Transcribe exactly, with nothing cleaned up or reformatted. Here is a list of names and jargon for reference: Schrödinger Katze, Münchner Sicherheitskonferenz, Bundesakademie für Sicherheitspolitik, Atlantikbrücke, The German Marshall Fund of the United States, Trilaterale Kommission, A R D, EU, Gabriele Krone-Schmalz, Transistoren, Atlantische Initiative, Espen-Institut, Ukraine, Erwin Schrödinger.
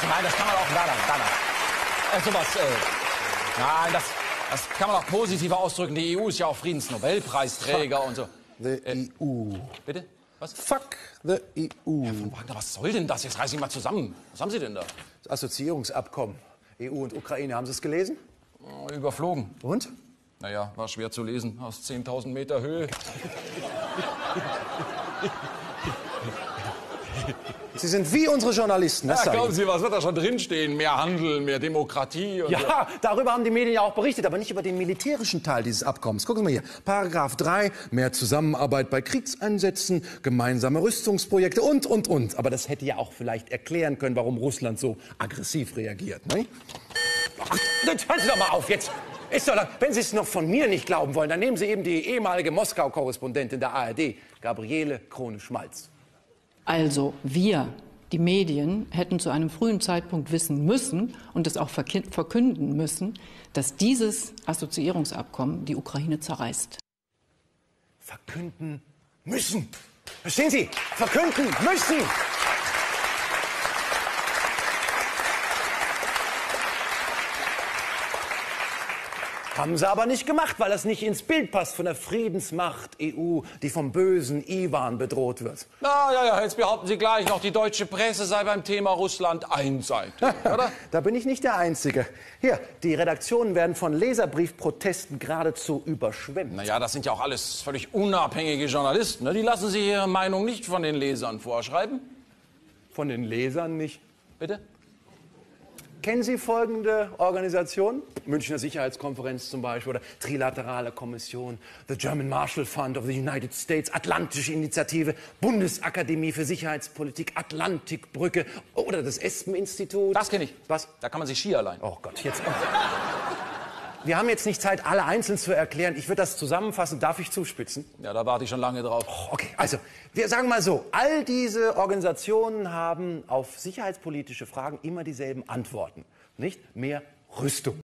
Also nein, das kann man auch danach. danach. Äh, sowas, äh, nein, das, das kann man auch positiver ausdrücken. Die E U ist ja auch Friedensnobelpreisträger und so. The äh, E U. Bitte? Was? Fuck the E U. Herr von Wagner, was soll denn das? Jetzt reiß ich mal zusammen. Was haben Sie denn da? Das Assoziierungsabkommen. E U und Ukraine. Haben Sie es gelesen? Überflogen. Und? Naja, war schwer zu lesen. Aus zehntausend Meter Höhe. Sie sind wie unsere Journalisten. Das ja, glauben Sie, was wird da schon drinstehen? Mehr Handel, mehr Demokratie. Und ja, so. Darüber haben die Medien ja auch berichtet, aber nicht über den militärischen Teil dieses Abkommens. Gucken Sie mal hier, Paragraph drei, mehr Zusammenarbeit bei Kriegseinsätzen, gemeinsame Rüstungsprojekte und, und, und. Aber das hätte ja auch vielleicht erklären können, warum Russland so aggressiv reagiert. Ne? Ach, jetzt hören Sie doch mal auf jetzt. Ist doch, wenn Sie es noch von mir nicht glauben wollen, dann nehmen Sie eben die ehemalige Moskau-Korrespondentin der A R D, Gabriele Krone-Schmalz. Also wir, die Medien, hätten zu einem frühen Zeitpunkt wissen müssen und es auch verkünden müssen, dass dieses Assoziierungsabkommen die Ukraine zerreißt. Verkünden müssen. Verstehen Sie? Verkünden müssen. Haben sie aber nicht gemacht, weil das nicht ins Bild passt von der Friedensmacht E U, die vom bösen Iwan bedroht wird. Na ja, ja, jetzt behaupten Sie gleich noch, die deutsche Presse sei beim Thema Russland einseitig, oder? Da bin ich nicht der Einzige. Hier, die Redaktionen werden von Leserbriefprotesten geradezu überschwemmt. Na ja, das sind ja auch alles völlig unabhängige Journalisten, ne? Die lassen sich ihre Meinung nicht von den Lesern vorschreiben. Von den Lesern nicht? Bitte? Kennen Sie folgende Organisationen? Münchner Sicherheitskonferenz zum Beispiel oder Trilaterale Kommission, The German Marshall Fund of the United States, Atlantische Initiative, Bundesakademie für Sicherheitspolitik, Atlantikbrücke oder das Espen-Institut. Das kenne ich. Was? Da kann man sich Ski allein. Oh Gott, jetzt. Wir haben jetzt nicht Zeit, alle einzeln zu erklären. Ich würde das zusammenfassen. Darf ich zuspitzen? Ja, da warte ich schon lange drauf. Oh, okay, also, wir sagen mal so, all diese Organisationen haben auf sicherheitspolitische Fragen immer dieselben Antworten. Nicht mehr Rüstung.